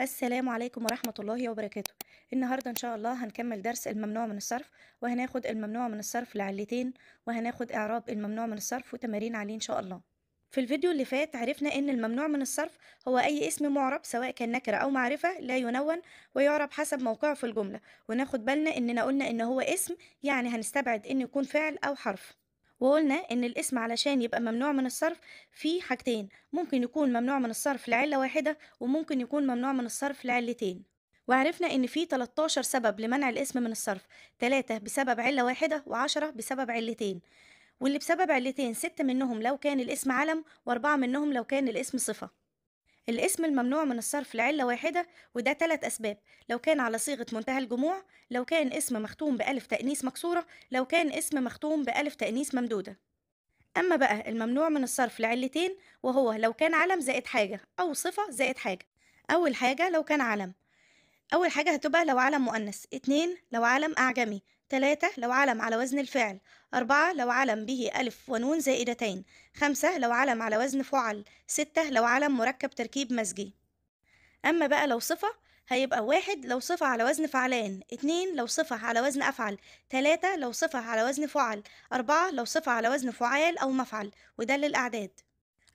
السلام عليكم ورحمة الله وبركاته. النهاردة إن شاء الله هنكمل درس الممنوع من الصرف، وهناخد الممنوع من الصرف لعلتين، وهناخد إعراب الممنوع من الصرف وتمارين عليه إن شاء الله. في الفيديو اللي فات عرفنا إن الممنوع من الصرف هو أي اسم معرب سواء كان نكرة أو معرفة لا ينون ويعرب حسب موقعه في الجملة، وناخد بالنا إننا قلنا إن هو اسم، يعني هنستبعد إن يكون فعل أو حرف. وقلنا ان الاسم علشان يبقى ممنوع من الصرف فيه حاجتين، ممكن يكون ممنوع من الصرف لعلة واحدة وممكن يكون ممنوع من الصرف لعلتين. وعرفنا ان فيه 13 سبب لمنع الاسم من الصرف، 3 بسبب علة واحدة و10 بسبب علتين، واللي بسبب علتين 6 منهم لو كان الاسم علم و4 منهم لو كان الاسم صفة. الاسم الممنوع من الصرف لعلة واحدة وده 3 اسباب، لو كان على صيغة منتهى الجموع، لو كان اسم مختوم بألف تأنيث مكسورة، لو كان اسم مختوم بألف تأنيث ممدودة. اما بقى الممنوع من الصرف لعلتين وهو لو كان علم زائد حاجة او صفة زائد حاجة. اول حاجة لو كان علم، اول حاجة هتبقى لو علم مؤنث، 2 لو علم أعجمي، 3 لو علم على وزن الفعل، 4 لو علم به ألف ونون زائدتين، 5 لو علم على وزن فعل، 6 لو علم مركب تركيب مزجي. أما بقى لو صفة هيبقى 1 لو صفة على وزن فعلان، 2 لو صفة على وزن أفعل، 3 لو صفة على وزن فعل، 4 لو صفة على وزن فعال أو مفعل، وده للأعداد.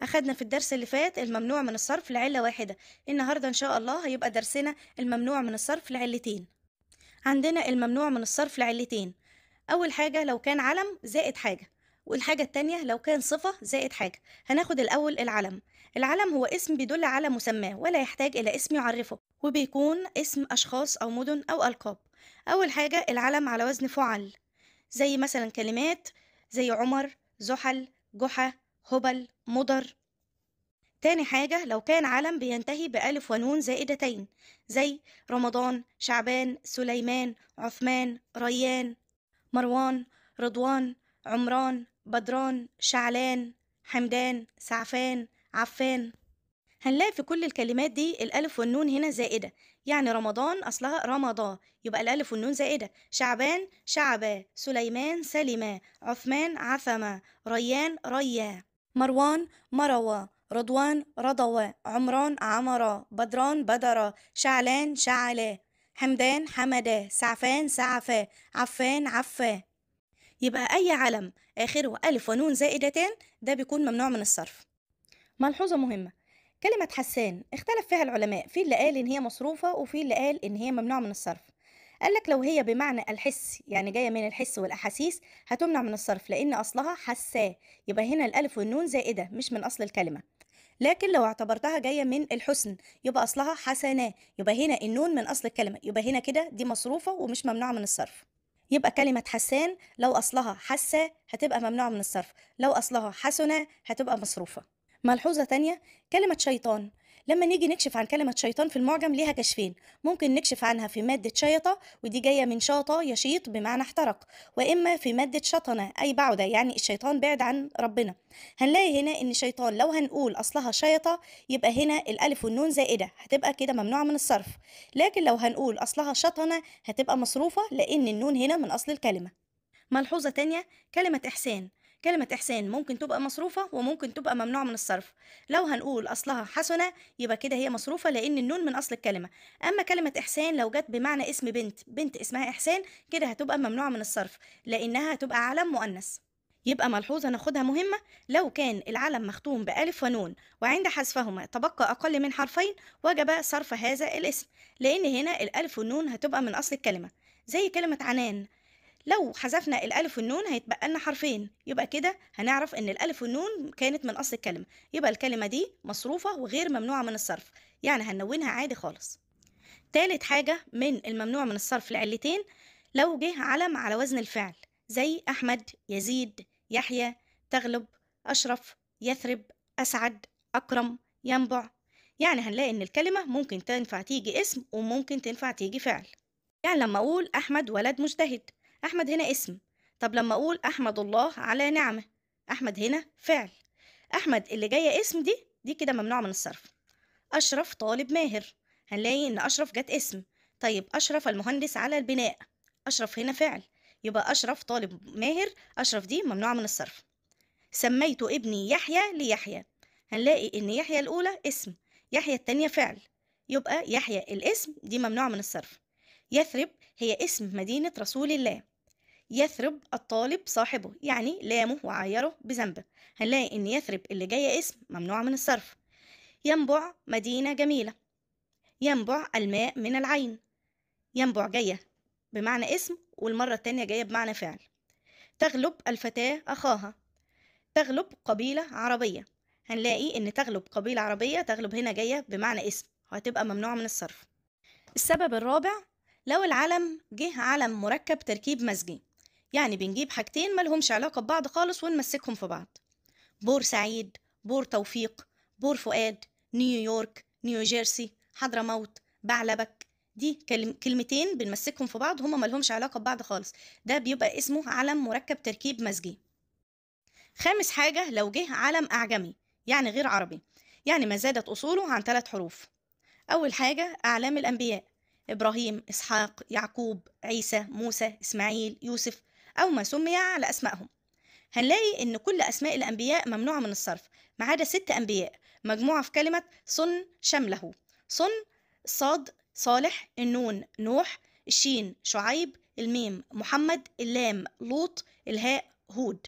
أخدنا في الدرس اللي فات الممنوع من الصرف لعلة واحدة، النهاردة إن شاء الله هيبقى درسنا الممنوع من الصرف لعلتين. عندنا الممنوع من الصرف لعلتين، أول حاجة لو كان علم زائد حاجة، والحاجة التانية لو كان صفة زائد حاجة. هناخد الأول العلم. العلم هو اسم بيدل على مسماه ولا يحتاج إلى اسم يعرفه، وبيكون اسم أشخاص أو مدن أو ألقاب. أول حاجة العلم على وزن فعل، زي مثلا كلمات زي عمر، زحل، جحا، هبل، مضر. تاني حاجة لو كان علم بينتهي بألف ونون زائدتين، زي رمضان، شعبان، سليمان، عثمان، ريان، مروان، رضوان، عمران، بدران، شعلان، حمدان، سعفان، عفان. هنلاقي في كل الكلمات دي الألف والنون هنا زائدة، يعني رمضان أصلها رمضا يبقى الألف والنون زائدة، شعبان شعبا، سليمان سلما، عثمان عثما، ريان ريا، مروان مروا، رضوان رضوى، عمران عمرا، بدران بدرا، شعلان شعلا، حمدان حمدا، سعفان سعفا، عفان عفا. يبقى أي علم آخره ألف ونون زائدتان ده بيكون ممنوع من الصرف. ملحوظة مهمة، كلمة حسان اختلف فيها العلماء، في اللي قال إن هي مصروفة وفي اللي قال إن هي ممنوع من الصرف. قالك لو هي بمعنى الحس، يعني جاية من الحس والأحاسيس، هتمنع من الصرف لأن أصلها حساه، يبقى هنا الألف والنون زائدة مش من أصل الكلمة. لكن لو اعتبرتها جاية من الحسن يبقى أصلها حسناه، يبقى هنا النون من أصل الكلمة، يبقى هنا كده دي مصروفة ومش ممنوعة من الصرف. يبقى كلمة حسان لو أصلها حسا هتبقى ممنوعة من الصرف، لو أصلها حسنا هتبقى مصروفة. ملحوظة تانية، كلمة شيطان لما نيجي نكشف عن كلمة شيطان في المعجم ليها كشفين، ممكن نكشف عنها في مادة شيطة ودي جاية من شاطة يشيط بمعنى احترق، وإما في مادة شطنة أي بعدة، يعني الشيطان بعد عن ربنا. هنلاقي هنا إن شيطان لو هنقول أصلها شيطة يبقى هنا الألف والنون زائدة هتبقى كده ممنوعة من الصرف، لكن لو هنقول أصلها شطنة هتبقى مصروفة لأن النون هنا من أصل الكلمة. ملحوظة تانية، كلمة إحسان. كلمة إحسان ممكن تبقى مصروفة وممكن تبقى ممنوعة من الصرف، لو هنقول أصلها حسنة يبقى كده هي مصروفة لأن النون من أصل الكلمة. أما كلمة إحسان لو جت بمعنى اسم بنت، بنت اسمها إحسان، كده هتبقى ممنوعة من الصرف لأنها هتبقى علم مؤنث. يبقى ملحوظة ناخدها مهمة، لو كان العلم مختوم بألف ونون وعند حذفهما تبقى أقل من حرفين وجب صرف هذا الاسم، لأن هنا الألف والنون هتبقى من أصل الكلمة. زي كلمة عنان لو حذفنا الألف والنون هيتبقى لنا حرفين، يبقى كده هنعرف إن الألف والنون كانت من أصل الكلمة، يبقى الكلمة دي مصروفة وغير ممنوعة من الصرف، يعني هنونها عادي خالص. تالت حاجة من الممنوع من الصرف لعلتين لو جه علم على وزن الفعل، زي أحمد، يزيد، يحيى، تغلب، أشرف، يثرب، أسعد، أكرم، ينبع، يعني هنلاقي إن الكلمة ممكن تنفع تيجي اسم وممكن تنفع تيجي فعل. يعني لما أقول أحمد ولد مجتهد، أحمد هنا اسم، طب لما أقول أحمد الله على نعمة، أحمد هنا فعل، أحمد اللي جاية اسم دي كده ممنوعة من الصرف. أشرف طالب ماهر، هنلاقي إن أشرف جت اسم، طيب أشرف المهندس على البناء، أشرف هنا فعل، يبقى أشرف طالب ماهر، أشرف دي ممنوعة من الصرف. سميت ابني يحيى ليحيى، هنلاقي إن يحيى الأولى اسم، يحيى التانية فعل، يبقى يحيى الاسم دي ممنوع من الصرف. يثرب هي اسم مدينة رسول الله، يثرب الطالب صاحبه، يعني لامه وعايره بذنبه، هنلاقي ان يثرب اللي جايه اسم ممنوع من الصرف. ينبع مدينة جميلة، ينبع الماء من العين، ينبع جايه بمعنى اسم والمرة التانية جايه بمعنى فعل. تغلب الفتاة أخاها، تغلب قبيلة عربية، هنلاقي ان تغلب قبيلة عربية، تغلب هنا جايه بمعنى اسم وهتبقى ممنوع من الصرف. السبب الرابع، لو العلم جه علم مركب تركيب مزجي، يعني بنجيب حاجتين ملهمش علاقة ببعض خالص ونمسكهم في بعض. بور سعيد، بور توفيق، بور فؤاد، نيويورك، نيوجيرسي، حضرموت، بعلبك، دي كلمتين بنمسكهم في بعض هما ملهمش علاقة ببعض خالص، ده بيبقى اسمه علم مركب تركيب مزجي. خامس حاجة، لو جه علم أعجمي يعني غير عربي، يعني ما زادت أصوله عن 3 حروف. أول حاجة أعلام الأنبياء، إبراهيم، إسحاق، يعقوب، عيسى، موسى، إسماعيل، يوسف، أو ما سمي على أسمائهم. هنلاقي إن كل أسماء الأنبياء ممنوعة من الصرف ما عدا 6 أنبياء مجموعة في كلمة صن شمله، صن صاد صالح، النون نوح، الشين شعيب، الميم محمد، اللام لوط، الهاء هود.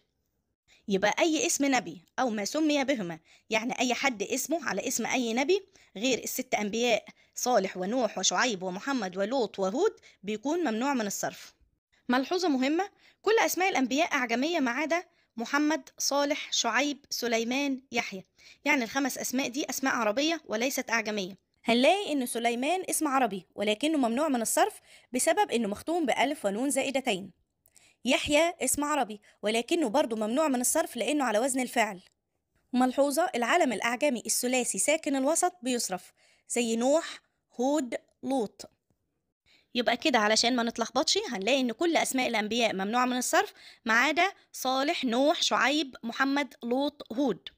يبقى أي اسم نبي أو ما سمي بهما، يعني أي حد اسمه على اسم أي نبي غير 6 أنبياء صالح ونوح وشعيب ومحمد ولوط وهود، بيكون ممنوع من الصرف. ملحوظة مهمة، كل أسماء الأنبياء أعجمية ما عدا محمد، صالح، شعيب، سليمان، يحيى، يعني ال5 أسماء دي أسماء عربية وليست أعجمية. هنلاقي إن سليمان اسم عربي ولكنه ممنوع من الصرف بسبب إنه مختوم بألف ونون زائدتين. يحيى اسم عربي ولكنه برضه ممنوع من الصرف لأنه على وزن الفعل. ملحوظة، العلم الأعجمي الثلاثي ساكن الوسط بيصرف زي نوح، هود، لوط. يبقى كده علشان ما نتلخبطش هنلاقي ان كل اسماء الانبياء ممنوعه من الصرف ما عدا صالح، نوح، شعيب، محمد، لوط، هود.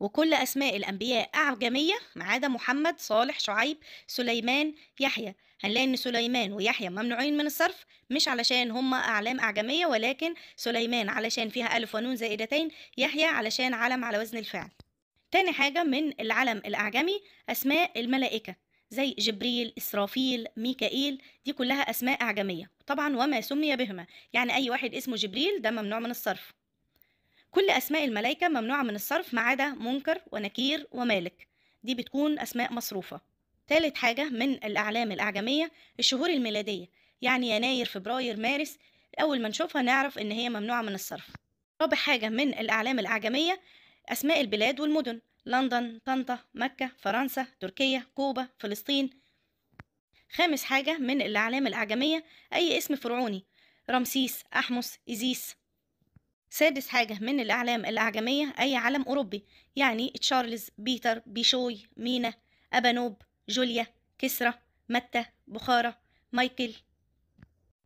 وكل اسماء الانبياء اعجميه ما عدا محمد، صالح، شعيب، سليمان، يحيى، هنلاقي ان سليمان ويحيى ممنوعين من الصرف، مش علشان هما اعلام اعجميه، ولكن سليمان علشان فيها 1000 ونون زائدتين، يحيى علشان علم على وزن الفعل. تاني حاجه من العلم الاعجمي اسماء الملائكه زي جبريل، إسرافيل، ميكائيل، دي كلها أسماء أعجمية طبعا وما سمي بهما، يعني أي واحد اسمه جبريل ده ممنوع من الصرف. كل أسماء الملائكة ممنوعة من الصرف ما عدا منكر ونكير ومالك، دي بتكون أسماء مصروفة. تالت حاجة من الأعلام الأعجمية الشهور الميلادية، يعني يناير، فبراير، مارس، أول ما نشوفها نعرف إن هي ممنوعة من الصرف. رابع حاجة من الأعلام الأعجمية أسماء البلاد والمدن، لندن، طنطا، مكة، فرنسا، تركيا، كوبا، فلسطين. خامس حاجة من الأعلام الأعجمية أي اسم فرعوني، رمسيس، أحمس، إيزيس. سادس حاجة من الأعلام الأعجمية أي علم أوروبي، يعني تشارلز، بيتر، بيشوي، مينا، أبانوب، جوليا، كسرى، متى، بخارة، مايكل.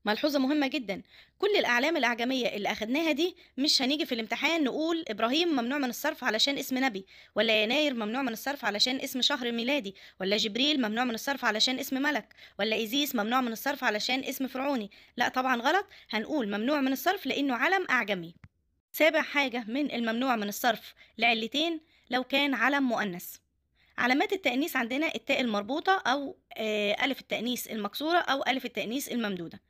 ملحوظة مهمة جدا، كل الأعلام الأعجمية اللي أخدناها دي مش هنيجي في الامتحان نقول إبراهيم ممنوع من الصرف علشان اسم نبي، ولا يناير ممنوع من الصرف علشان اسم شهر ميلادي، ولا جبريل ممنوع من الصرف علشان اسم ملك، ولا إيزيس ممنوع من الصرف علشان اسم فرعوني، لا طبعا غلط، هنقول ممنوع من الصرف لأنه علم أعجمي. سابع حاجة من الممنوع من الصرف لعلتين، لو كان علم مؤنث. علامات التأنيث عندنا التاء المربوطة أو ألف التأنيث المكسورة أو ألف التأنيث الممدودة.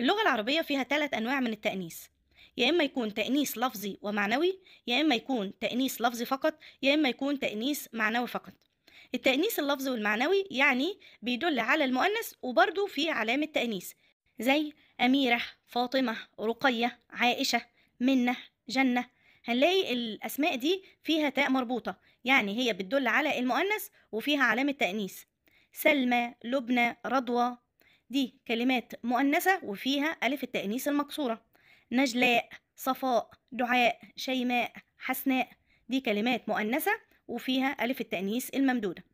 اللغة العربية فيها 3 أنواع من التأنيث، يا إما يكون تأنيث لفظي ومعنوي، يا إما يكون تأنيث لفظي فقط، يا إما يكون تأنيث معنوي فقط. التأنيث اللفظي والمعنوي يعني بيدل على المؤنث وبرضه في علامة تأنيث زي أميرة، فاطمة، رقية، عائشة، منة، جنة، هنلاقي الأسماء دي فيها تاء مربوطة، يعني هي بتدل على المؤنث وفيها علامة تأنيث. سلمى، لبنى، رضوى، دي كلمات مؤنثة وفيها ألف التأنيث المكسورة. نجلاء، صفاء، دعاء، شيماء، حسناء، دي كلمات مؤنثة وفيها ألف التأنيث الممدودة.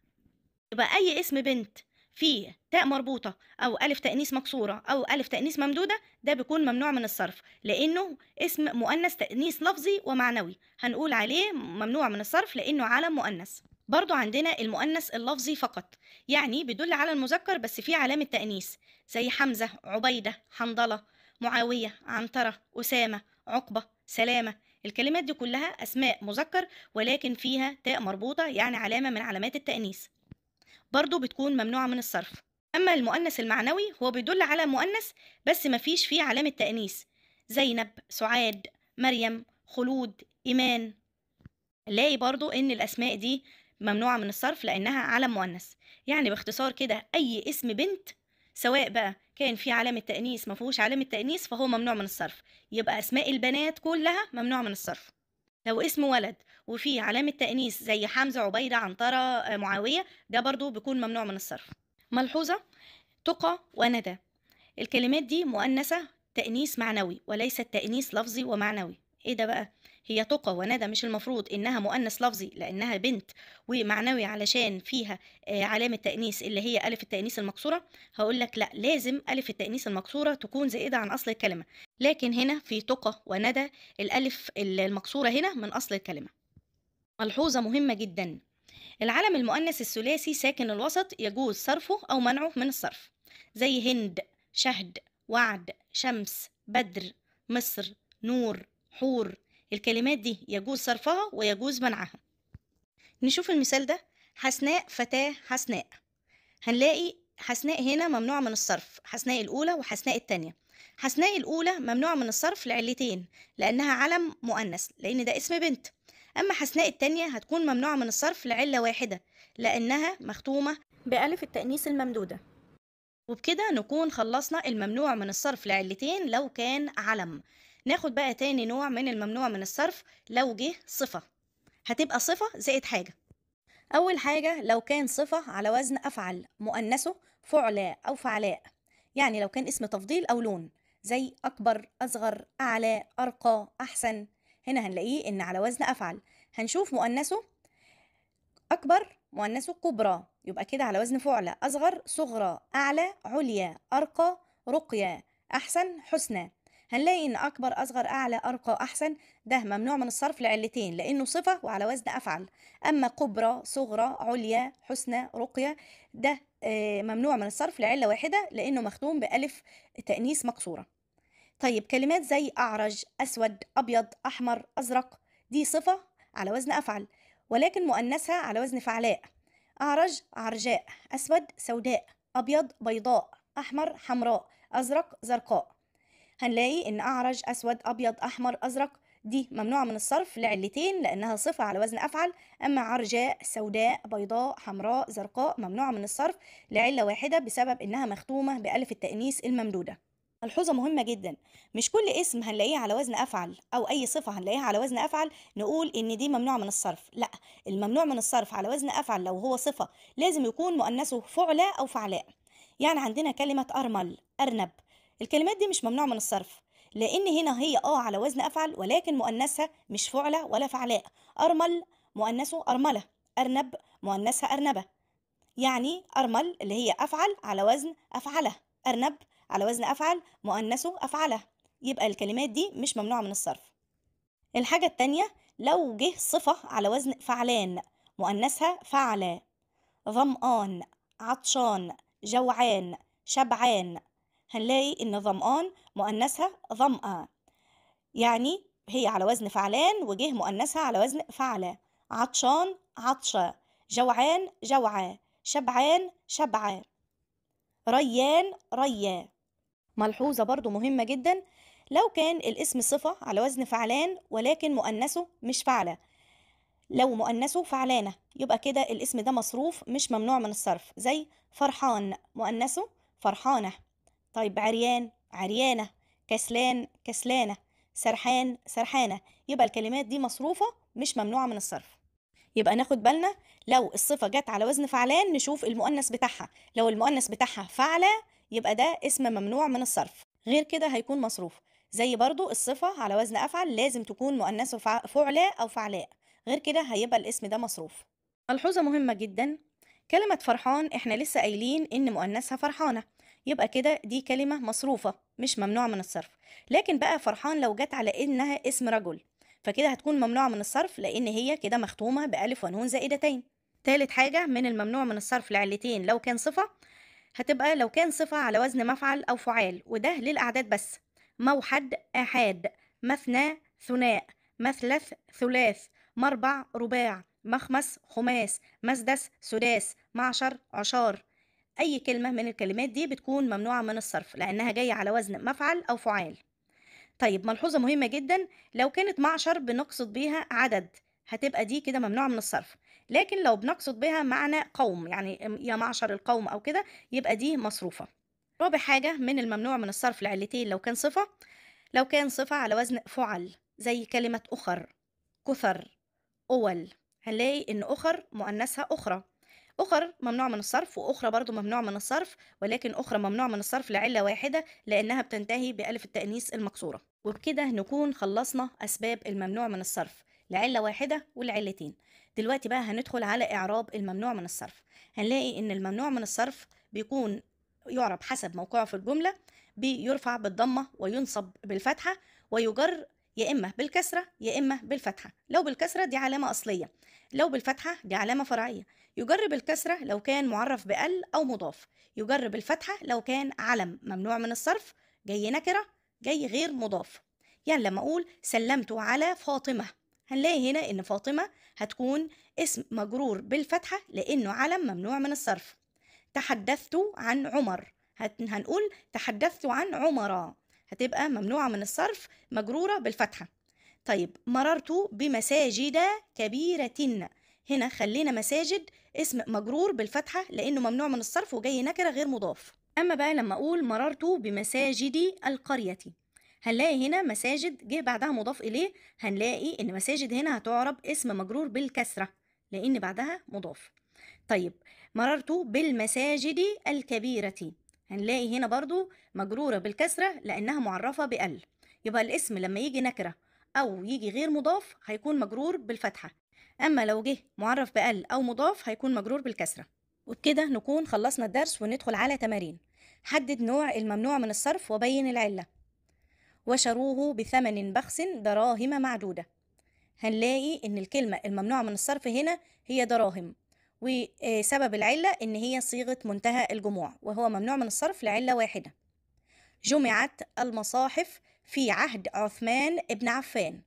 يبقى أي اسم بنت فيه تاء مربوطة أو ألف تأنيث مكسورة أو ألف تأنيث ممدودة ده بيكون ممنوع من الصرف لأنه اسم مؤنث تأنيث لفظي ومعنوي، هنقول عليه ممنوع من الصرف لأنه علم مؤنث. برضو عندنا المؤنث اللفظي فقط، يعني بيدل على المذكر بس فيه علامة تأنيث زي حمزة، عبيدة، حنظلة، معاوية، عنترة، أسامة، عقبة، سلامة، الكلمات دي كلها أسماء مذكر ولكن فيها تاء مربوطة يعني علامة من علامات التأنيث. برضو بتكون ممنوعة من الصرف. أما المؤنث المعنوي هو بيدل على مؤنث بس مفيش فيه علامة تأنيث، زينب، سعاد، مريم، خلود، إيمان. نلاقي برضو إن الأسماء دي ممنوعة من الصرف لأنها علم مؤنث. يعني باختصار كده أي اسم بنت سواء بقى كان فيه علامة تأنيث مفيهوش علامة تأنيث فهو ممنوع من الصرف، يبقى أسماء البنات كلها ممنوعة من الصرف. لو اسم ولد وفيه علامة تأنيث زي حمزة، عبيدة، عنترة، معاوية، ده برضو بيكون ممنوع من الصرف. ملحوظة تقى وندى، الكلمات دي مؤنثة تأنيث معنوي وليس التأنيث لفظي ومعنوي. ايه ده بقى؟ هي تقى وندى مش المفروض انها مؤنث لفظي لانها بنت ومعنوي علشان فيها علامة تأنيث اللي هي ألف التأنيث المكسورة؟ هقول لك لا، لازم ألف التأنيث المكسورة تكون زائدة عن اصل الكلمة، لكن هنا في تقى وندى الألف المكسورة هنا من اصل الكلمة. ملحوظة مهمة جدا، العلم المؤنث الثلاثي ساكن الوسط يجوز صرفه او منعه من الصرف، زي هند، شهد، وعد، شمس، بدر، مصر، نور، حور. الكلمات دي يجوز صرفها ويجوز منعها. نشوف المثال ده، حسناء، فتاة، حسناء. هنلاقي حسناء هنا ممنوع من الصرف، حسناء الأولى وحسناء الثانية. حسناء الأولى ممنوع من الصرف لعلتين، لأنها علم مؤنث لأن ده اسم بنت. أما حسناء الثانية هتكون ممنوعة من الصرف لعلة واحدة لأنها مختومة بألف التأنيث الممدودة. وبكده نكون خلصنا الممنوع من الصرف لعلتين لو كان علم. ناخد بقى تاني نوع من الممنوع من الصرف لو جه صفة، هتبقى صفة زائد حاجة. أول حاجة لو كان صفة على وزن أفعل مؤنثه فعلاء أو فعلاء، يعني لو كان اسم تفضيل أو لون زي أكبر، أصغر، أعلى، أرقى، أحسن. هنا هنلاقيه إن على وزن أفعل، هنشوف مؤنثه أكبر مؤنثه كبرى، يبقى كده على وزن فعلى. أصغر صغرى، أعلى عليا، أرقى رقيا، أحسن حسنى. هنلاقي إن أكبر، أصغر، أعلى، أرقى، أحسن ده ممنوع من الصرف لعلتين لأنه صفة وعلى وزن أفعل. أما كبرى، صغرى، عليا، حسنى، رقية ده ممنوع من الصرف لعلة واحدة لأنه مختوم بألف تأنيث مكسورة. طيب كلمات زي أعرج، أسود، أبيض، أحمر، أزرق دي صفة على وزن أفعل ولكن مؤنثها على وزن فعلاء. أعرج عرجاء، أسود سوداء، أبيض بيضاء، أحمر حمراء، أزرق زرقاء. هنلاقي إن أعرج، أسود، أبيض، أحمر، أزرق دي ممنوعة من الصرف لعلتين لأنها صفة على وزن أفعل. أما عرجاء، سوداء، بيضاء، حمراء، زرقاء ممنوعة من الصرف لعلة واحدة بسبب إنها مختومة بألف التأنيث الممدودة. ملحوظة مهمة جدا، مش كل اسم هنلاقيه على وزن أفعل أو أي صفة هنلاقيها على وزن أفعل نقول إن دي ممنوعة من الصرف، لا، الممنوع من الصرف على وزن أفعل لو هو صفة لازم يكون مؤنثه فعلى أو فعلاء. يعني عندنا كلمة أرمل، أرنب، الكلمات دي مش ممنوع من الصرف لأن هنا هي على وزن أفعل ولكن مؤنثها مش فعلة ولا فعلاء. أرمل مؤنثه أرملة، أرنب مؤنثها أرنبة. يعني أرمل اللي هي أفعل على وزن أفعلة، أرنب على وزن أفعل مؤنثه أفعله، يبقى الكلمات دي مش ممنوعة من الصرف. الحاجة التانية لو جه صفة على وزن فعلان مؤنثها فعلا، ظمآن، عطشان، جوعان، شبعان. هنلاقي إن ظمآن مؤنثها ظمأ، يعني هي على وزن فعلان وجه مؤنثها على وزن فعلة. عطشان عطشة، جوعان جوعة، شبعان شبعة، ريان ريا. ملحوظة برضو مهمة جدا، لو كان الاسم صفة على وزن فعلان ولكن مؤنثه مش فعلة، لو مؤنثه فعلانة يبقى كده الاسم ده مصروف مش ممنوع من الصرف، زي فرحان مؤنثه فرحانة. طيب عريان عريانة، كسلان كسلانة، سرحان سرحانة، يبقى الكلمات دي مصروفة مش ممنوعة من الصرف. يبقى ناخد بالنا لو الصفة جت على وزن فعلان نشوف المؤنث بتاعها، لو المؤنث بتاعها فعلة يبقى ده اسم ممنوع من الصرف، غير كده هيكون مصروف. زي برضو الصفة على وزن أفعل لازم تكون مؤنثه فعلة أو فعلاء، غير كده هيبقى الاسم ده مصروف. ملحوظة مهمة جدا، كلمة فرحان احنا لسه قايلين إن مؤنثها فرحانة، يبقى كده دي كلمة مصروفة مش ممنوعة من الصرف. لكن بقى فرحان لو جت على إنها اسم رجل فكده هتكون ممنوعة من الصرف لأن هي كده مختومة بألف ونون زائدتين. تالت حاجة من الممنوع من الصرف لعلتين لو كان صفة، هتبقى لو كان صفة على وزن مفعل أو فعال وده للأعداد بس، موحد آحاد، مثنى ثناء، مثلث ثلاث، مربع رباع، مخمس خماس، مسدس سداس، معشر، عشار. أي كلمة من الكلمات دي بتكون ممنوعة من الصرف لأنها جاية على وزن مفعل أو فعال. طيب ملحوظة مهمة جدا، لو كانت معشر بنقصد بيها عدد هتبقى دي كده ممنوعة من الصرف، لكن لو بنقصد بها معنى قوم يعني يا معشر القوم أو كده يبقى دي مصروفة. رابع حاجة من الممنوع من الصرف العلتين، لو كان صفة، لو كان صفة على وزن فعل زي كلمة أخر، كثر، أول، هنلاقي إن أخر مؤنثها أخرى. أخر ممنوع من الصرف، وأخرى برضو ممنوع من الصرف، ولكن أخرى ممنوع من الصرف لعلة واحدة لأنها بتنتهي بألف التأنيث المكسورة. وبكده نكون خلصنا أسباب الممنوع من الصرف، العلة واحدة والعلتين. دلوقتي بقى هندخل على إعراب الممنوع من الصرف. هنلاقي إن الممنوع من الصرف بيكون يعرب حسب موقعه في الجملة، بيرفع بالضمة وينصب بالفتحة، ويجر يا إما بالكسرة يا إما بالفتحة. لو بالكسرة دي علامة أصلية، لو بالفتحة دي علامة فرعية. يجر بالكسرة لو كان معرف بأل أو مضاف، يجر بالفتحة لو كان علم ممنوع من الصرف جاي نكرة جاي غير مضاف. يعني لما أقول سلمت على فاطمة، هنلاقي هنا إن فاطمة هتكون اسم مجرور بالفتحة لأنه علم ممنوع من الصرف. تحدثت عن عمر، هنقول تحدثت عن عمر، هتبقى ممنوعة من الصرف مجرورة بالفتحة. طيب مررت بمساجد كبيرة، هنا خلينا مساجد اسم مجرور بالفتحة لأنه ممنوع من الصرف وجاي نكرة غير مضاف. أما بقى لما أقول مررت بمساجد القرية، هنلاقي هنا مساجد جه بعدها مضاف إليه، هنلاقي إن مساجد هنا هتعرب اسم مجرور بالكسرة لأن بعدها مضاف. طيب مررت بالمساجد الكبيرة، هنلاقي هنا برضو مجرورة بالكسرة لأنها معرفة بأل، يبقى الاسم لما يجي نكرة أو يجي غير مضاف هيكون مجرور بالفتحة، أما لو جه معرف بأل أو مضاف هيكون مجرور بالكسرة. وبكده نكون خلصنا الدرس وندخل على تمارين. حدد نوع الممنوع من الصرف وبين العلة. وشروه بثمن بخس دراهم معدودة، هنلاقي إن الكلمة الممنوعة من الصرف هنا هي دراهم، وسبب العلة إن هي صيغة منتهى الجموع وهو ممنوع من الصرف لعلة واحدة. جمعت المصاحف في عهد عثمان ابن عفان،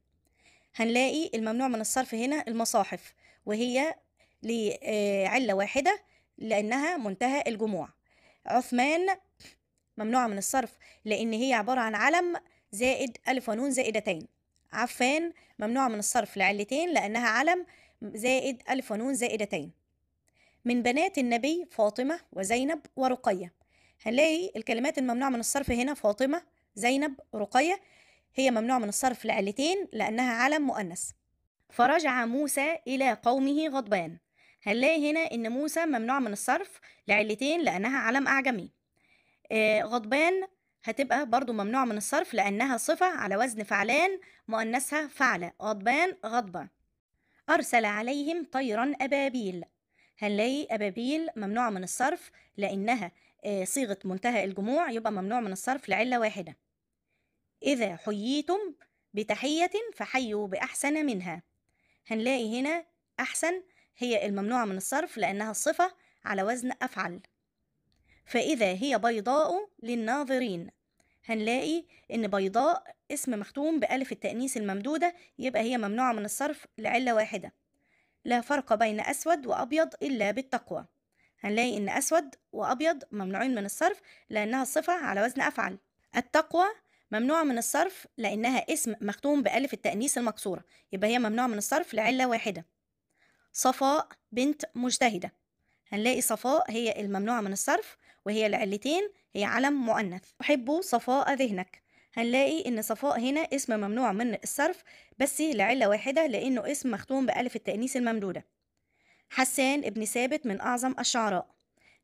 هنلاقي الممنوع من الصرف هنا المصاحف وهي لعلة واحدة لأنها منتهى الجموع. عثمان ممنوعة من الصرف لأن هي عبارة عن علم زائد ألف ونون زائدتين. عفان ممنوعة من الصرف لعلتين لأنها علم زائد ألف ونون زائدتين. من بنات النبي فاطمة وزينب ورقية، هنلاقي الكلمات الممنوعة من الصرف هنا فاطمة، زينب، رقية، هي ممنوعة من الصرف لعلتين لأنها علم مؤنث. فرجع موسى إلى قومه غضبان، هنلاقي هنا إن موسى ممنوعة من الصرف لعلتين لأنها علم أعجمي. غضبان هتبقى برضو ممنوعة من الصرف لأنها صفة على وزن فعلان مؤنثها فعلة، غضبان غضبة. أرسل عليهم طيرا أبابيل، هنلاقي أبابيل ممنوعة من الصرف لأنها صيغة منتهى الجموع يبقى ممنوع من الصرف لعلة واحدة. إذا حييتم بتحية فحيوا بأحسن منها، هنلاقي هنا أحسن هي الممنوعة من الصرف لأنها صفة على وزن أفعل. فإذا هي بيضاء للناظرين، هنلاقي إن بيضاء اسم مختوم بألف التأنيث الممدودة يبقى هي ممنوعة من الصرف لعلة واحدة. لا فرق بين أسود وأبيض إلا بالتقوى، هنلاقي إن أسود وأبيض ممنوعين من الصرف لأنها صفة على وزن أفعل. التقوى ممنوعة من الصرف لأنها اسم مختوم بألف التأنيث المكسورة يبقى هي ممنوعة من الصرف لعلة واحدة. صفاء بنت مجتهدة، هنلاقي صفاء هي الممنوعة من الصرف وهي العلتين هي علم مؤنث. أحب صفاء ذهنك، هنلاقي إن صفاء هنا اسم ممنوع من الصرف بس لعلة واحدة لأنه اسم مختوم بألف التأنيث الممدودة. حسان ابن ثابت من أعظم الشعراء،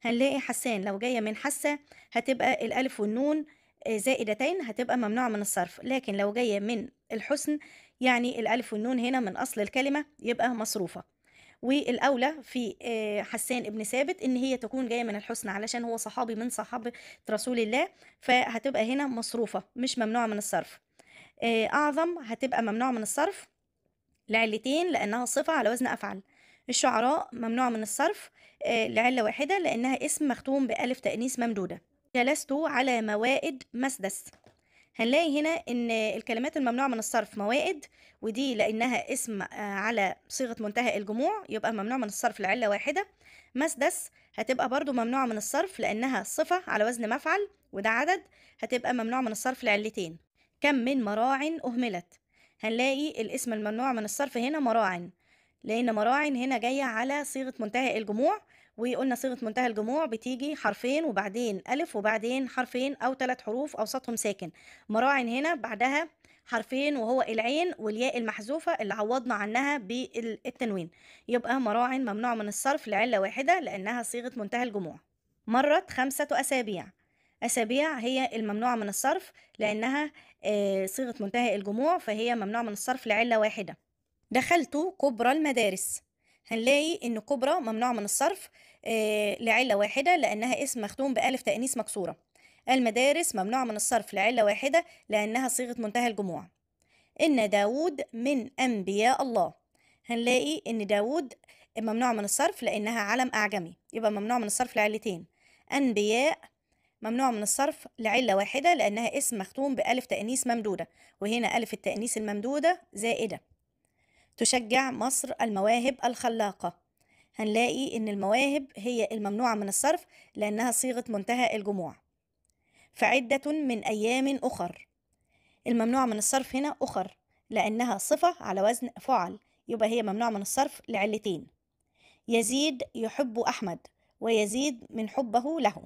هنلاقي حسان لو جاية من حسة هتبقى الألف والنون زائدتين هتبقى ممنوعة من الصرف، لكن لو جاية من الحسن يعني الألف والنون هنا من أصل الكلمة يبقى مصروفة. والأولى في حسان ابن ثابت إن هي تكون جاية من الحسن علشان هو صحابي من صحابة رسول الله، فهتبقى هنا مصروفة مش ممنوعة من الصرف. أعظم هتبقى ممنوعة من الصرف لعلتين لأنها صفة على وزن أفعل. الشعراء ممنوعة من الصرف لعلة واحدة لأنها اسم مختوم بألف تأنيث ممدودة. جلست على موائد مسدس، هنلاقي هنا ان الكلمات الممنوعة من الصرف موائد، ودي لانها اسم على صيغة منتهى الجموع يبقى ممنوع من الصرف لعلة واحدة. مسدس هتبقى برضو ممنوعة من الصرف لانها صفة على وزن مفعل وده عدد، هتبقى ممنوع من الصرف لعلتين. كم من مراع اهملت، هنلاقي الاسم الممنوع من الصرف هنا مراع، لان مراع هنا جاية على صيغة منتهى الجموع، وقلنا صيغة منتهى الجموع بتيجي حرفين وبعدين ألف وبعدين حرفين أو ثلاث حروف أوسطهم ساكن. مراع هنا بعدها حرفين وهو العين والياء المحذوفة اللي عوضنا عنها بالتنوين، يبقى مراع ممنوع من الصرف لعلة واحدة لأنها صيغة منتهى الجموع. مرت 5 أسابيع، أسابيع هي الممنوعة من الصرف لأنها صيغة منتهى الجموع فهي ممنوع من الصرف لعلة واحدة. دخلت كبرى المدارس، هنلاقي ان كبرى ممنوع من الصرف لعلة واحدة لأنها اسم مختوم بألف تأنيث مكسورة. المدارس ممنوع من الصرف لعلة واحدة لأنها صيغة منتهى الجموع. إن داود من أنبياء الله، هنلاقي إن داود ممنوع من الصرف لأنها علم أعجمي يبقى ممنوع من الصرف لعلتين. أنبياء ممنوع من الصرف لعلة واحدة لأنها اسم مختوم بألف تأنيث ممدودة، وهنا ألف التأنيث الممدودة زائدة. تشجع مصر المواهب الخلاقة، هنلاقي إن المواهب هي الممنوعة من الصرف لأنها صيغة منتهى الجموع. فعدة من أيام أخر، الممنوعة من الصرف هنا أخر لأنها صفة على وزن فعل يبقى هي ممنوعة من الصرف لعلتين. يزيد يحب أحمد ويزيد من حبه له،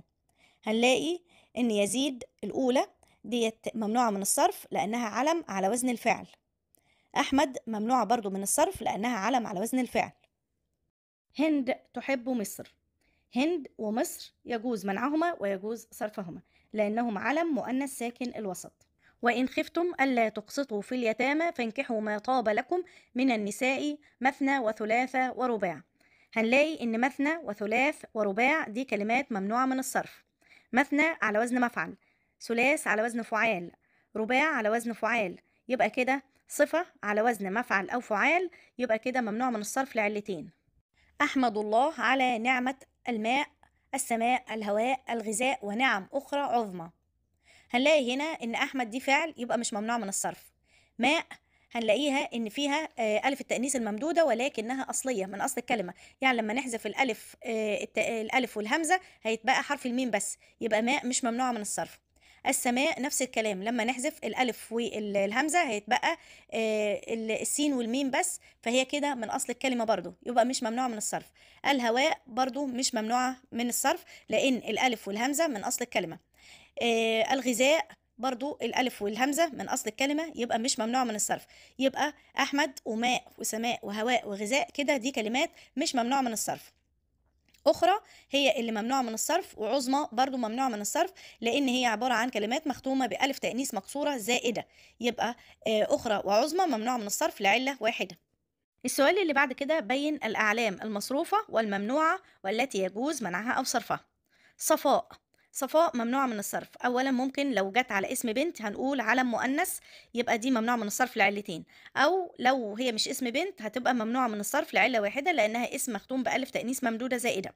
هنلاقي إن يزيد الأولى ديت ممنوعة من الصرف لأنها علم على وزن الفعل. أحمد ممنوعة برضو من الصرف لأنها علم على وزن الفعل. هند تحب مصر، هند ومصر يجوز منعهما ويجوز صرفهما لأنهم علم مؤنث ساكن الوسط. وإن خفتم ألا تقسطوا في اليتامى فانكحوا ما طاب لكم من النساء مثنى وثلاث ورباع، هنلاقي إن مثنى وثلاث ورباع دي كلمات ممنوعة من الصرف. مثنى على وزن مفعل، ثلاث على وزن فعال، رباع على وزن فعال، يبقى كده صفة على وزن مفعل أو فعال يبقى كده ممنوع من الصرف لعلتين. أحمد الله على نعمة الماء السماء الهواء الغذاء ونعم أخرى عظمى، هنلاقي هنا إن أحمد دي فعل يبقى مش ممنوع من الصرف. ماء هنلاقيها إن فيها ألف التأنيث الممدودة ولكنها أصلية من أصل الكلمة، يعني لما نحذف الألف والهمزة هيتبقى حرف الميم بس، يبقى ماء مش ممنوع من الصرف. السماء نفس الكلام، لما نحذف الألف والهمزة هيتبقى السين والميم بس، فهي كده من أصل الكلمة برضو يبقى مش ممنوعة من الصرف. الهواء برضو مش ممنوعة من الصرف لأن الألف والهمزة من أصل الكلمة. الغذاء برضو الألف والهمزة من أصل الكلمة يبقى مش ممنوعة من الصرف. يبقى أحمد وماء وسماء وهواء وغذاء كده دي كلمات مش ممنوعة من الصرف. أخرى هي اللي ممنوعة من الصرف، وعظمى برضو ممنوعة من الصرف لأن هي عبارة عن كلمات مختومة بألف تأنيث مكسورة زائدة، يبقى أخرى وعظمى ممنوعة من الصرف لعلة واحدة. السؤال اللي بعد كده بين الأعلام المصروفة والممنوعة والتي يجوز منعها أو صرفها. صفاء، صفاء ممنوعة من الصرف. أولا ممكن لو جت على اسم بنت هنقول علم مؤنث يبقى دي ممنوعة من الصرف لعلتين، أو لو هي مش اسم بنت هتبقى ممنوعة من الصرف لعلة واحدة لأنها اسم مختوم بألف تأنيث ممدودة زائدة.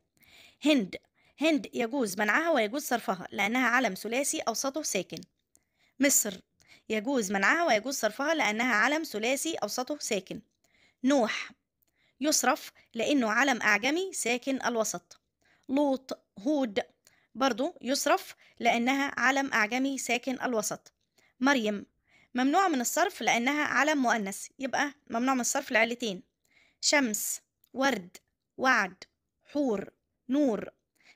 هند، هند يجوز منعها ويجوز صرفها لأنها علم ثلاثي أوسطه ساكن. مصر يجوز منعها ويجوز صرفها لأنها علم ثلاثي أوسطه ساكن. نوح يصرف لأنه علم أعجمي ساكن الوسط. لوط، هود برضو يصرف لأنها علم أعجمي ساكن الوسط. مريم ممنوعة من الصرف لأنها علم مؤنث يبقى ممنوع من الصرف لعلتين. شمس، ورد، وعد، حور، نور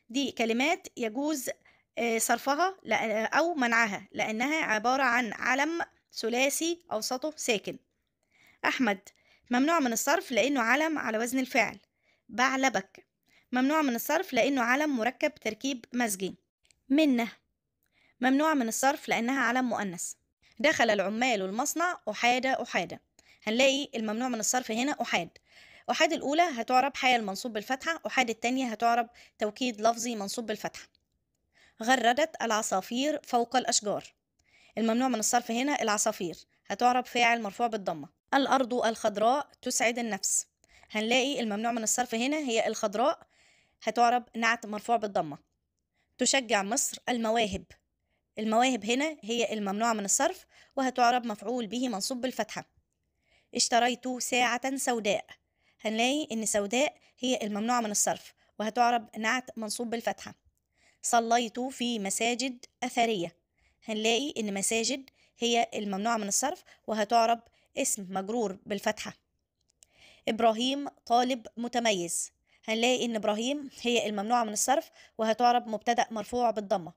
دي كلمات يجوز صرفها أو منعها لأنها عبارة عن علم ثلاثي أوسطه ساكن. أحمد ممنوع من الصرف لأنه علم على وزن الفعل. بعلبك ممنوع من الصرف لأنه علم مركب تركيب مزجي. منه ممنوع من الصرف لأنها علم مؤنث. دخل العمال المصنع أحاد أحادة، هنلاقي الممنوع من الصرف هنا أحاد. أحاد الأولى هتعرب حال منصوب بالفتحة، أحاد التانية هتعرب توكيد لفظي منصوب بالفتحة. غردت العصافير فوق الأشجار، الممنوع من الصرف هنا العصافير هتعرب فاعل مرفوع بالضمة. الأرض الخضراء تسعد النفس، هنلاقي الممنوع من الصرف هنا هي الخضراء هتعرب نعت مرفوع بالضمة. تشجع مصر المواهب، المواهب هنا هي الممنوع من الصرف، وهتعرب مفعول به منصوب بالفتحة. اشتريت ساعة سوداء، هنلاقي إن سوداء هي الممنوع من الصرف وهتعرب نعت منصوب بالفتحة. صليت في مساجد أثرية، هنلاقي إن مساجد هي الممنوع من الصرف وهتعرب اسم مجرور بالفتحة. إبراهيم طالب متميز، هنلاقي إن إبراهيم هي الممنوع من الصرف وهتعرب مبتدأ مرفوع بالضمة.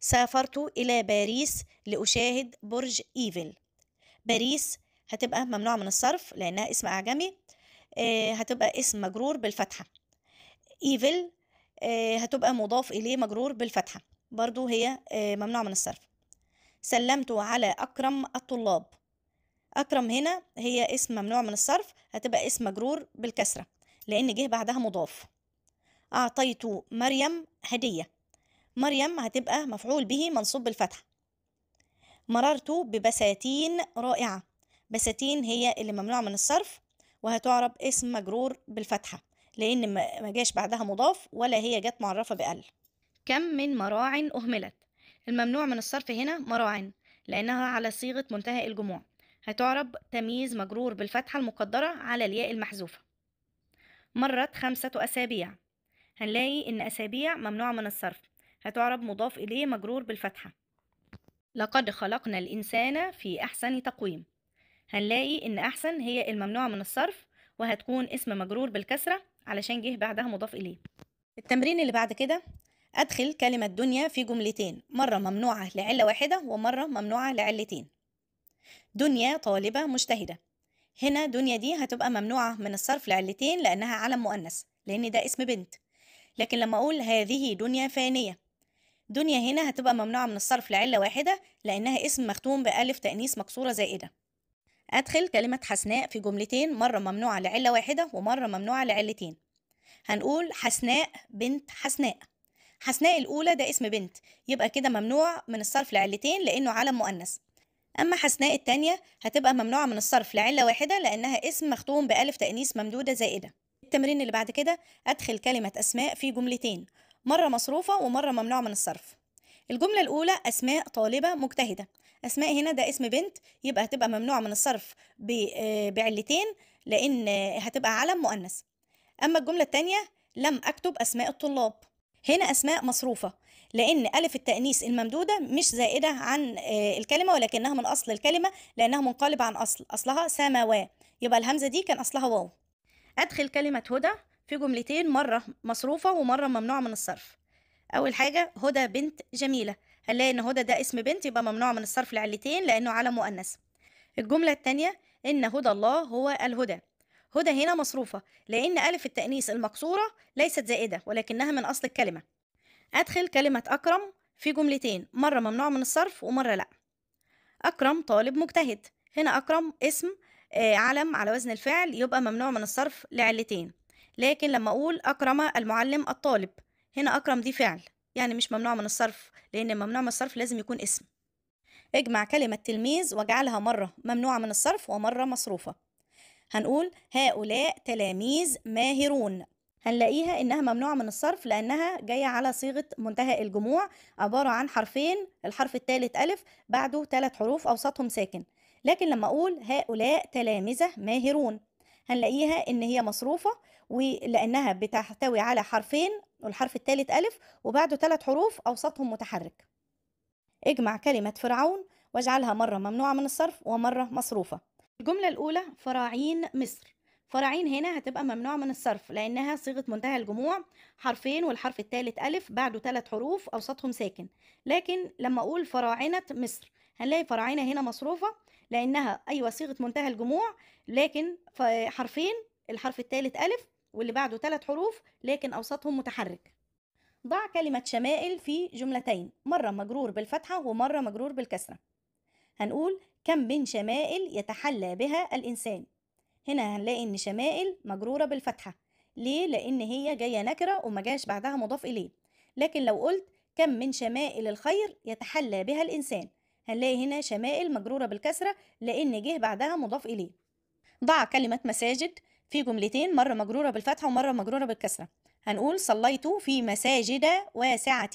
سافرت إلى باريس لأشاهد برج إيفل، باريس هتبقى ممنوع من الصرف لأنها اسم أعجمي، هتبقى اسم مجرور بالفتحة. إيفل هتبقى مضاف إليه مجرور بالفتحة، برضو هي ممنوع من الصرف. سلمت على أكرم الطلاب، أكرم هنا هي اسم ممنوع من الصرف هتبقى اسم مجرور بالكسرة لأن جه بعدها مضاف. أعطيت مريم هدية، مريم هتبقى مفعول به منصوب بالفتحة. مررت ببساتين رائعة، بساتين هي اللي ممنوع من الصرف وهتعرب اسم مجرور بالفتحة لأن ما جاش بعدها مضاف ولا هي جت معرفة بأل. كم من مراع أهملت، الممنوع من الصرف هنا مراع لأنها على صيغة منتهى الجموع، هتعرب تمييز مجرور بالفتحة المقدرة على الياء المحذوفة. مرت 5 أسابيع، هنلاقي إن أسابيع ممنوع من الصرف هتعرب مضاف إليه مجرور بالفتحة. لقد خلقنا الإنسان في أحسن تقويم، هنلاقي إن أحسن هي الممنوع من الصرف وهتكون اسم مجرور بالكسرة علشان جه بعدها مضاف إليه. التمرين اللي بعد كده أدخل كلمة دنيا في جملتين، مرة ممنوعة لعلة واحدة ومرة ممنوعة لعلتين. دنيا طالبة مجتهدة، هنا دنيا دي هتبقى ممنوعة من الصرف لعلتين لأنها علم مؤنث لأن ده اسم بنت، لكن لما أقول هذه دنيا فانية، دنيا هنا هتبقى ممنوعة من الصرف لعلة واحدة لأنها اسم مختوم بألف تأنيث مكسورة زائدة. أدخل كلمة حسناء في جملتين، مرة ممنوعة لعلة واحدة ومرة ممنوعة لعلتين. هنقول حسناء بنت حسناء، حسناء الأولى ده اسم بنت يبقى كده ممنوع من الصرف لعلتين لأنه علم مؤنث، أما حسناء التانية هتبقى ممنوعة من الصرف لعلة واحدة لأنها اسم مختوم بألف تأنيث ممدودة زائدة. التمرين اللي بعد كده أدخل كلمة أسماء في جملتين، مرة مصروفة ومرة ممنوع من الصرف. الجملة الأولى أسماء طالبة مجتهدة، أسماء هنا ده اسم بنت يبقى هتبقى ممنوع من الصرف بعلتين لأن هتبقى علم مؤنث. أما الجملة التانية لم أكتب أسماء الطلاب، هنا أسماء مصروفة لأن ألف التأنيث الممدودة مش زائدة عن الكلمة ولكنها من أصل الكلمة لأنها منقلبة عن أصلها سماوا، يبقى الهمزة دي كان أصلها واو. أدخل كلمة هدى في جملتين، مرة مصروفة ومرة ممنوعة من الصرف. أول حاجة هدى بنت جميلة، هنلاقي إن هدى ده اسم بنت يبقى ممنوع من الصرف لعلتين لأنه علم مؤنث. الجملة التانية إن هدى الله هو الهدى، هدى هنا مصروفة لأن ألف التأنيث المكسورة ليست زائدة ولكنها من أصل الكلمة. أدخل كلمة أكرم في جملتين، مرة ممنوع من الصرف ومرة لأ. أكرم طالب مجتهد، هنا أكرم اسم علم على وزن الفعل يبقى ممنوع من الصرف لعلتين، لكن لما أقول أكرم المعلم الطالب هنا أكرم دي فعل يعني مش ممنوع من الصرف لأن ممنوع من الصرف لازم يكون اسم. اجمع كلمة تلميذ واجعلها مرة ممنوعة من الصرف ومرة مصروفة. هنقول هؤلاء تلاميذ ماهرون، هنلاقيها إنها ممنوعة من الصرف لأنها جاية على صيغة منتهى الجموع عبارة عن حرفين، الحرف الثالث ألف بعده 3 حروف أوسطهم ساكن، لكن لما أقول هؤلاء تلامذة ماهرون هنلاقيها إن هي مصروفة ولأنها بتحتوي على حرفين والحرف الثالث ألف وبعده 3 حروف أوسطهم متحرك. اجمع كلمة فرعون واجعلها مرة ممنوعة من الصرف ومرة مصروفة. الجملة الأولى فراعين مصر، فراعين هنا هتبقى ممنوعة من الصرف لأنها صيغة منتهى الجموع، حرفين والحرف الثالث ألف بعده 3 حروف أوسطهم ساكن، لكن لما أقول فراعنة مصر هنلاقي فراعنة هنا مصروفة لأنها أيوة صيغة منتهى الجموع لكن حرفين الحرف الثالث ألف واللي بعده 3 حروف لكن أوسطهم متحرك. ضع كلمة شمائل في جملتين، مرة مجرور بالفتحة ومرة مجرور بالكسرة. هنقول كم من شمائل يتحلى بها الإنسان، هنا هنلاقي إن شمائل مجرورة بالفتحة، ليه؟ لأن هي جاية نكرة وما جاش بعدها مضاف إليه، لكن لو قلت كم من شمائل الخير يتحلى بها الإنسان هنلاقي هنا شمائل مجرورة بالكسرة لأن جه بعدها مضاف إليه. ضع كلمة مساجد في جملتين، مرة مجرورة بالفتحة ومرة مجرورة بالكسرة. هنقول صليت في مساجد واسعة،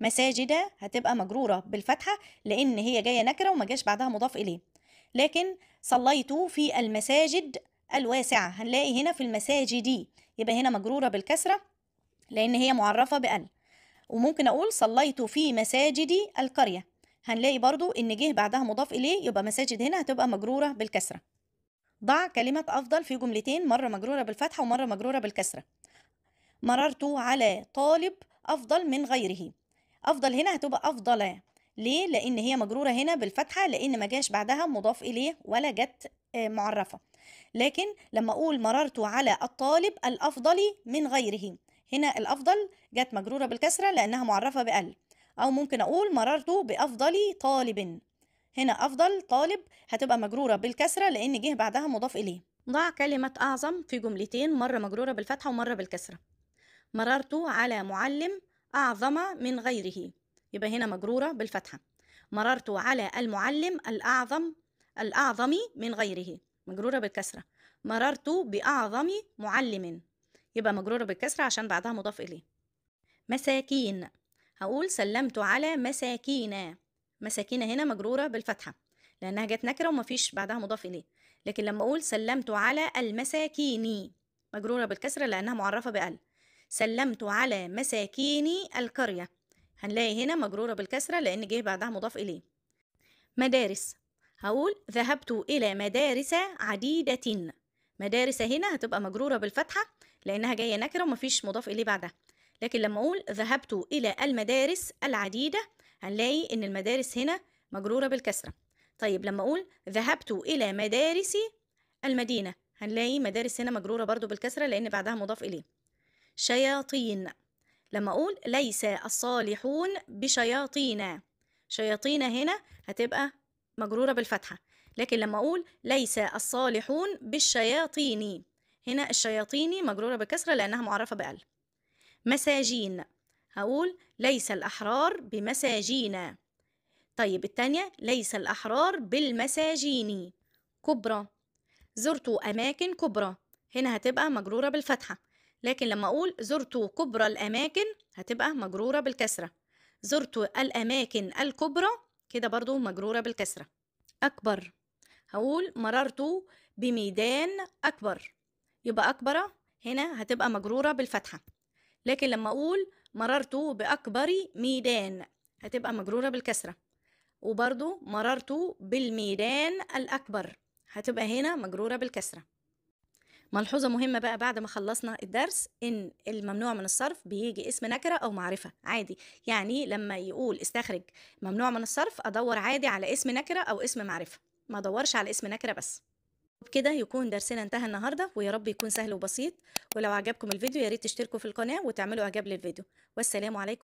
مساجد هتبقى مجرورة بالفتحة لأن هي جاية نكرة وما جاش بعدها مضاف إليه. لكن صليتوا في المساجد الواسعة، هنلاقي هنا في المساجد، يبقى هنا مجرورة بالكسرة لأن هي معرفة بأل. وممكن أقول صليتوا في مساجد القرية، هنلاقي برضو إن جه بعدها مضاف إليه، يبقى مساجد هنا هتبقى مجرورة بالكسرة. ضع كلمة أفضل في جملتين، مرة مجرورة بالفتحة ومرة مجرورة بالكسرة. مررت على طالب أفضل من غيره، أفضل هنا هتبقى أفضل، ليه؟ لأن هي مجرورة هنا بالفتحة لأن ما جاش بعدها مضاف إليه ولا جت معرفة. لكن لما أقول مررت على الطالب الأفضل من غيره، هنا الأفضل جت مجرورة بالكسرة لأنها معرفة بأل. أو ممكن أقول مررت بأفضل طالب، هنا أفضل طالب هتبقى مجرورة بالكسرة لأن جه بعدها مضاف إليه. ضع كلمة أعظم في جملتين، مرة مجرورة بالفتحة ومرة بالكسرة. مررت على معلم أعظم من غيره، يبقى هنا مجرورة بالفتحة. مررت على المعلم الأعظم من غيره، مجرورة بالكسرة. مررت بأعظم معلم، يبقى مجرورة بالكسرة عشان بعدها مضاف إليه. مساكين، هقول سلمت على مساكين، مساكين هنا مجرورة بالفتحة لأنها جت نكرة ومفيش بعدها مضاف إليه. لكن لما أقول سلمت على المساكين، مجرورة بالكسرة لأنها معرفة بأل. سلمت على مساكين القرية، هنلاقي هنا مجرورة بالكسرة لأن جه بعدها مضاف إليه. مدارس، هقول ذهبت إلى مدارس عديدة، مدارس هنا هتبقى مجرورة بالفتحة لأنها جاية نكرة ومفيش مضاف إليه بعدها. لكن لما أقول ذهبت إلى المدارس العديدة، هنلاقي إن المدارس هنا مجرورة بالكسرة. طيب لما أقول ذهبت إلى مدارس المدينة، هنلاقي مدارس هنا مجرورة برضو بالكسرة لأن بعدها مضاف إليه. شياطين، لما أقول ليس الصالحون بشياطين، شياطين هنا هتبقى مجرورة بالفتحة. لكن لما أقول ليس الصالحون بالشياطين، هنا الشياطين مجرورة بالكسرة لأنها معرفة بأل. مساجين، هقول ليس الأحرار بمساجين. طيب التانية ليس الأحرار بالمساجين. كبرى، زرت أماكن كبرى، هنا هتبقى مجرورة بالفتحة. لكن لما أقول زرت كبرى الأماكن، هتبقى مجرورة بالكسرة. زرت الأماكن الكبرى كده برضو مجرورة بالكسرة. أكبر، هقول مررت بميدان أكبر، يبقى أكبر هنا هتبقى مجرورة بالفتحة. لكن لما أقول مررت بأكبر ميدان، هتبقى مجرورة بالكسرة. وبرضو مررت بالميدان الأكبر، هتبقى هنا مجرورة بالكسرة. ملحوظة مهمة بقى بعد ما خلصنا الدرس، إن الممنوع من الصرف بيجي اسم نكرة أو معرفة عادي. يعني لما يقول استخرج ممنوع من الصرف، أدور عادي على اسم نكرة أو اسم معرفة، ما أدورش على اسم نكرة بس. وبكده يكون درسنا انتهى النهاردة، ويا رب يكون سهل وبسيط. ولو عجبكم الفيديو يا ريت تشتركوا في القناة وتعملوا إعجاب للفيديو. والسلام عليكم.